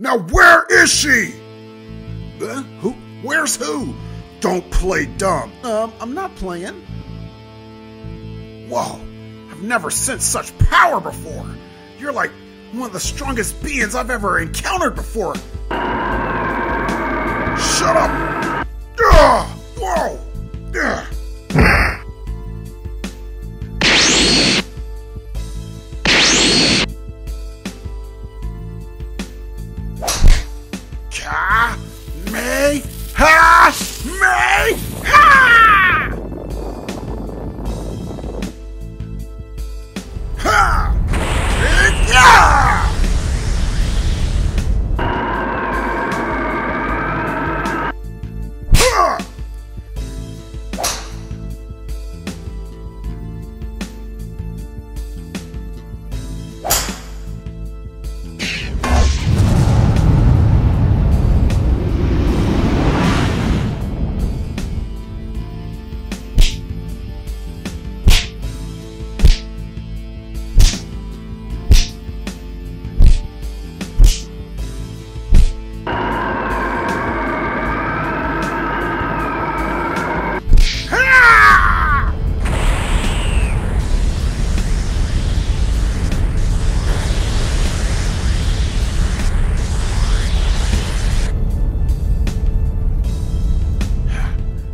Now where is she? Who? Where's who? Don't play dumb. I'm not playing. Whoa, I've never sensed such power before. You're like one of the strongest beings I've ever encountered before. Shut up! Ugh! Whoa! Ugh.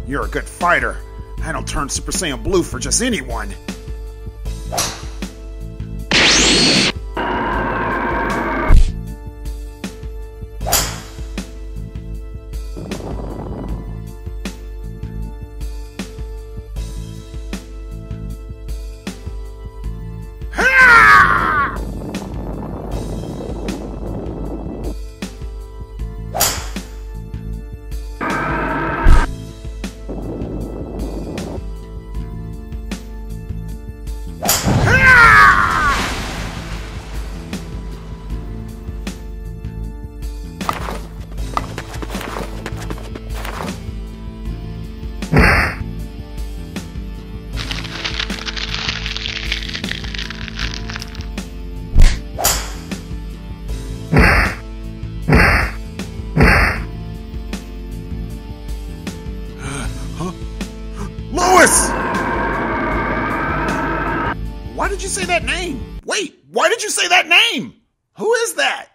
You're a good fighter. I don't turn Super Saiyan blue for just anyone. Why did you say that name? Wait, why did you say that name? Who is that?